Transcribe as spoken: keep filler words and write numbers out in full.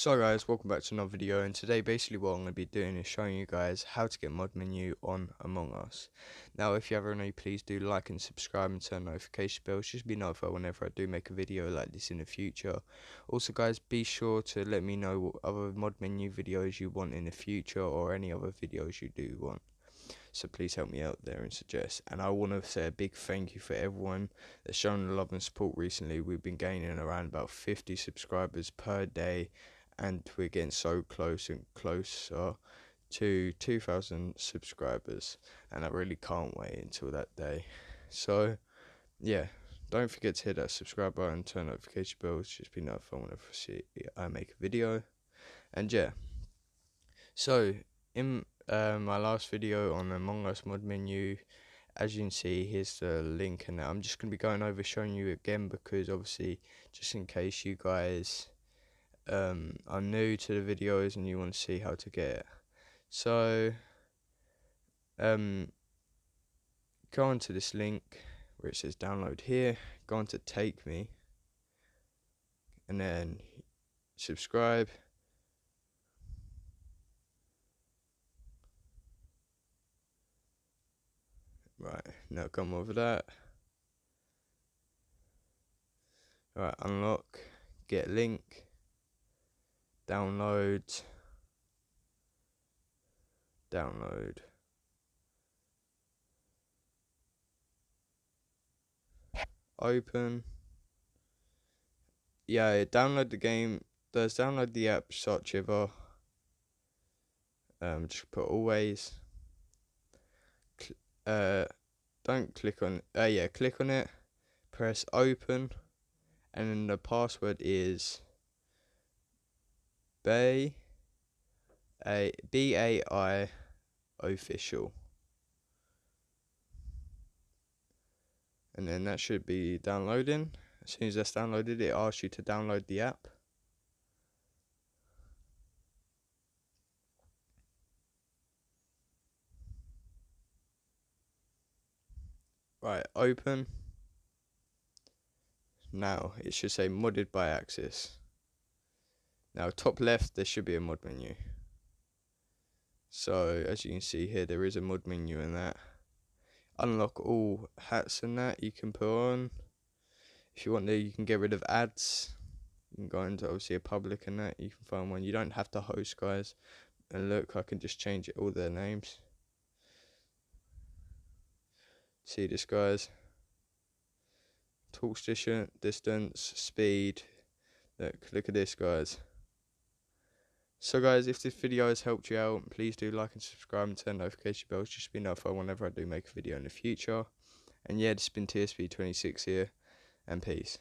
So guys, welcome back to another video, and today basically what I'm going to be doing is showing you guys how to get mod menu on Among Us. Now if you haven't already, please do like and subscribe and turn notification bells just to be notified whenever I do make a video like this in the future. Also guys, be sure to let me know what other mod menu videos you want in the future or any other videos you do want. So please help me out there and suggest. And I want to say a big thank you for everyone that's shown the love and support recently. We've been gaining around about fifty subscribers per day, and we're getting so close and closer to two thousand subscribers, and I really can't wait until that day. So yeah, don't forget to hit that subscribe button, turn notification bells, just be notified whenever I see I make a video. And yeah, so in Uh, my last video on Among Us mod menu, as you can see, here's the link, and I'm just going to be going over showing you again, because obviously just in case you guys um, are new to the videos and you want to see how to get it. So um, go on to this link where it says download here, go on to take me, and then subscribe. Right, now come over that. Alright, unlock, get link, download, download. Open. Yeah, download the game. Does download the app, search ever. Um, just put always. Uh, don't click on, uh, yeah, click on it, press open, and then the password is bay, a, B A I official, and then that should be downloading. As soon as that's downloaded, it asks you to download the app. Right, open. Now it should say modded by Axis. Now top left there should be a mod menu. So as you can see here, there is a mod menu in that. Unlock all hats and that you can put on. If you want there, you can get rid of ads. You can go into obviously a public and that, you can find one. You don't have to host, guys. And look, I can just change it, all their names. See this, guys, talk station, distance, speed. Look, look at this, guys. So guys, if this video has helped you out, please do like and subscribe and turn notification bells just to be notified whenever I do make a video in the future. And yeah, this has been T S B twenty-six here, and peace.